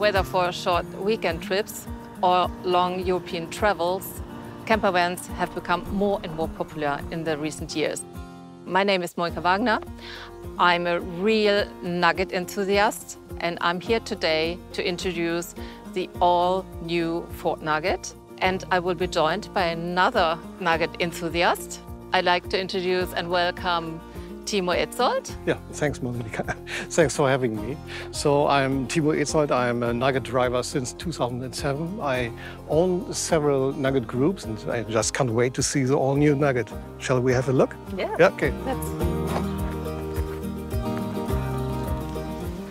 whether for short weekend trips or long European travels, camper vans have become more and more popular in the recent years. My name is Monika Wagner. I'm a real Nugget enthusiast, and I'm here today to introduce the all-new Ford Nugget. And I will be joined by another Nugget enthusiast. I'd like to introduce and welcome Timo Etzold. Yeah, thanks, Monika. Thanks for having me. So I'm Timo Etzold. I'm a Nugget driver since 2007. I own several Nugget groups, and I just can't wait to see the all-new Nugget. Shall we have a look? Yeah. Yeah, okay.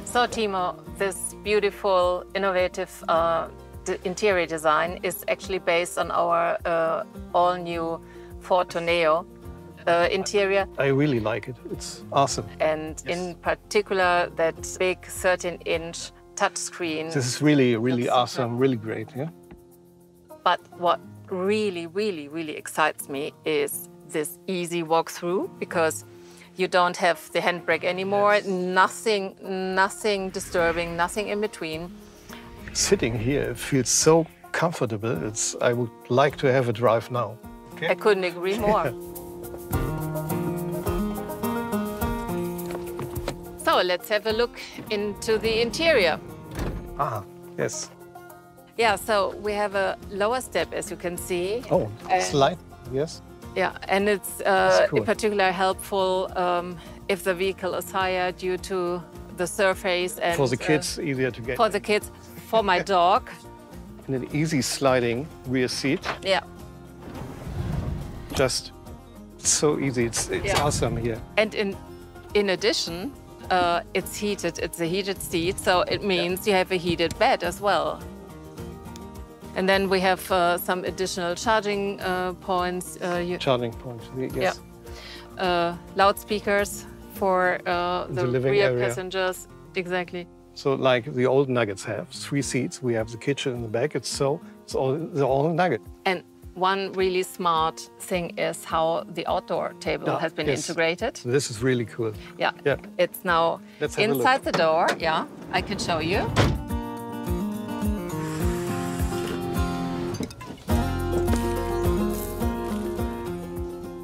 So, Timo, this beautiful, innovative interior design is actually based on our all-new Ford Toneo. Interior. I really like it. It's awesome. And yes, in particular, that big 13-inch touchscreen. This is really, really awesome, really great, yeah? But what really, really, really excites me is this easy walkthrough, because you don't have the handbrake anymore, yes, nothing disturbing, nothing in between. Sitting here, it feels so comfortable. I would like to have a drive now. Okay. I couldn't agree more. So let's have a look into the interior. Ah, yes. Yeah, so we have a lower step, as you can see. Oh, slide, yes. Yeah, and it's cool. In particular helpful if the vehicle is higher due to the surface. And for the kids, easier to get. For the kids, for my dog. And an easy sliding rear seat. Yeah. Just so easy, it's yeah, awesome here. And in addition, it's heated, it's a heated seat, so it means yeah, you have a heated bed as well. And then we have some additional charging points. Charging points, yes. Yeah. Loudspeakers for the rear passengers, exactly. So like the old Nuggets have, 3 seats, we have the kitchen in the back, it's all the old Nugget. And one really smart thing is how the outdoor table has been integrated. This is really cool. Yeah, yeah. It's now inside the door. Yeah, I can show you.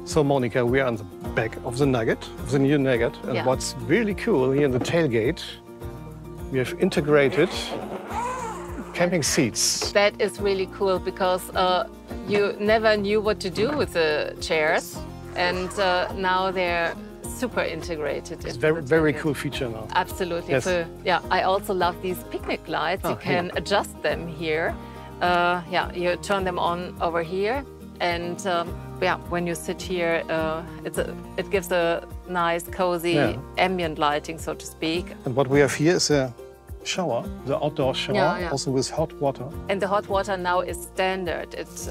So, Monika, we are on the back of the Nugget, of the new Nugget. And yeah, what's really cool here in the tailgate, we have integrated camping seats. That is really cool, because you never knew what to do with the chairs, and now they're super integrated. It's very, very cool feature now. Absolutely. Yes. So, yeah, I also love these picnic lights. Oh, you can adjust them here. Yeah, you turn them on over here, and yeah, when you sit here, it gives a nice, cozy ambient lighting, so to speak. And what we have here is a shower, the outdoor shower, also with hot water. And the hot water now is standard. It's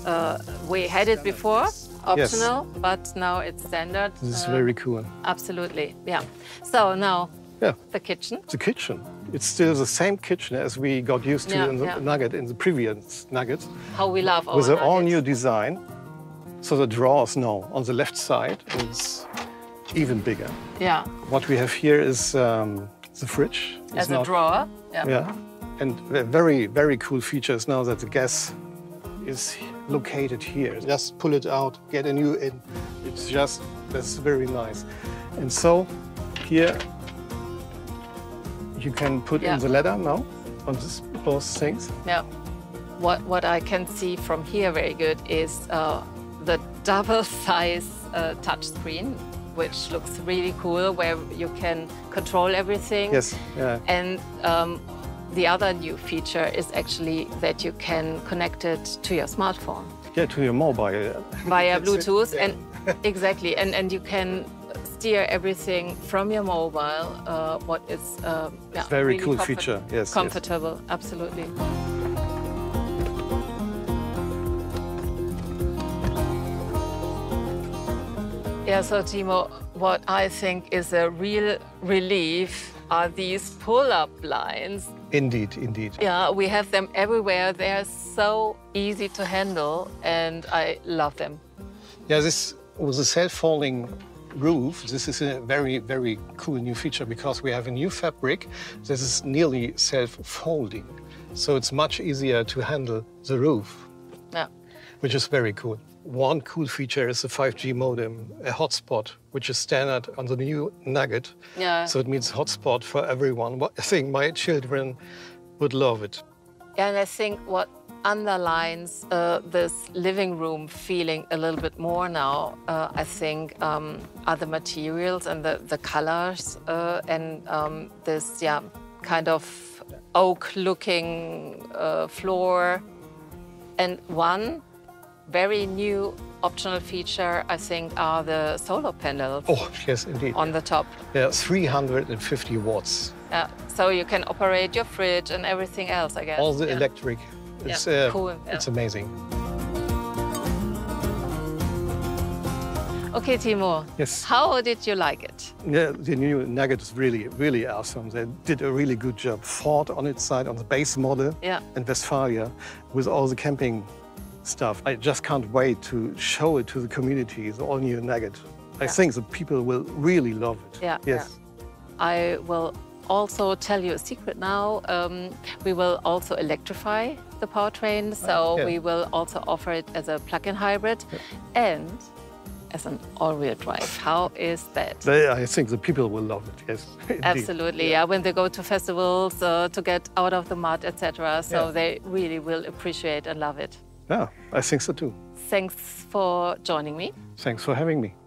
we had it before, optional, but now it's standard. This is very cool. Absolutely, yeah. So now, the kitchen. The kitchen. It's still the same kitchen as we got used to in the Nugget, in the previous Nuggets. How we love our Nuggets. With an all-new design. So the drawers now on the left side is even bigger. Yeah. What we have here is the fridge. As a drawer. Yeah, yeah. And the very, very cool feature is now that the gas is located here. Just pull it out, get a new in. It's just, that's very nice. And so here you can put in the ladder now on this, both things. Yeah. What I can see from here very good is the double-size touchscreen, which looks really cool, where you can control everything. Yes, yeah. And the other new feature is actually that you can connect it to your smartphone. Yeah, to your mobile. Via Bluetooth, and exactly. And you can steer everything from your mobile, what is yeah, very really cool feature, yes. Comfortable, yes, absolutely. Yeah, so Timo, what I think is a real relief are these pull-up blinds. Indeed, indeed. Yeah, we have them everywhere. They are so easy to handle, and I love them. Yeah, this was a self-folding roof. This is a very, very cool new feature, because we have a new fabric that is nearly self-folding. So it's much easier to handle the roof, yeah, which is very cool. One cool feature is the 5G modem, a hotspot, which is standard on the new Nugget. Yeah. So it means hotspot for everyone. I think my children would love it. Yeah, and I think what underlines this living room feeling a little bit more now, I think, are the materials and the colors and this, yeah, kind of oak-looking floor. And one very new optional feature, I think, are the solar panels. Oh, yes, indeed. On the top. Yeah, 350 watts. Yeah, so you can operate your fridge and everything else, I guess. All the electric. It's, yeah, cool. It's amazing. Okay, Timo. Yes. How did you like it? Yeah, the new Nugget is really, really awesome. They did a really good job. Ford on its side, on the base model, yeah, and Westphalia with all the camping stuff. I just can't wait to show it to the community, the all-new Nugget. Yeah. I think the people will really love it. Yeah. Yes. Yeah. I will also tell you a secret now. We will also electrify the powertrain, so yeah, we will also offer it as a plug-in hybrid, yeah, and as an all-wheel drive. How is that? I think the people will love it, yes. Absolutely, yeah, yeah, when they go to festivals to get out of the mud, etc. So yeah, they really will appreciate and love it. Yeah, I think so too. Thanks for joining me. Thanks for having me.